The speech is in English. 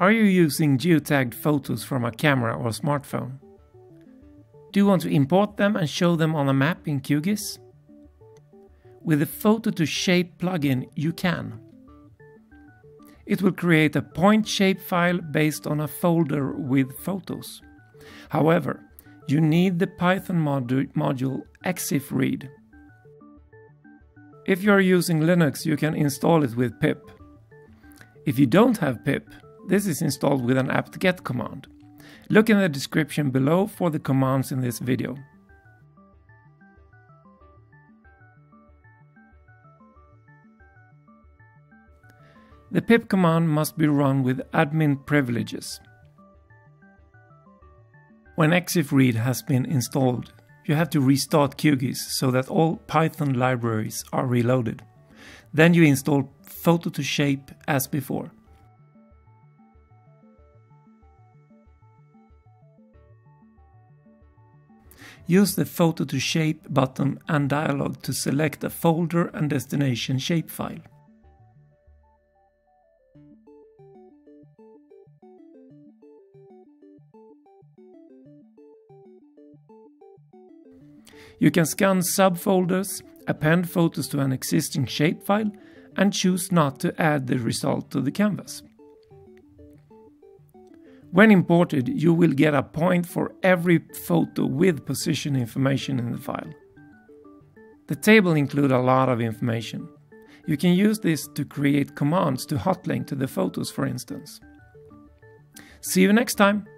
Are you using geotagged photos from a camera or smartphone? Do you want to import them and show them on a map in QGIS? With the Photo2Shape plugin, you can. It will create a point shape file based on a folder with photos. However, you need the Python module exifread. If you are using Linux, you can install it with pip. If you don't have pip, this is installed with an apt-get command. Look in the description below for the commands in this video. The pip command must be run with admin privileges. When exifread has been installed, you have to restart QGIS so that all Python libraries are reloaded. Then you install Photo2Shape as before. Use the Photo2Shape button and dialog to select a folder and destination shapefile. You can scan subfolders, append photos to an existing shapefile, and choose not to add the result to the canvas. When imported, you will get a point for every photo with position information in the file. The table includes a lot of information. You can use this to create commands to hotlink to the photos, for instance. See you next time!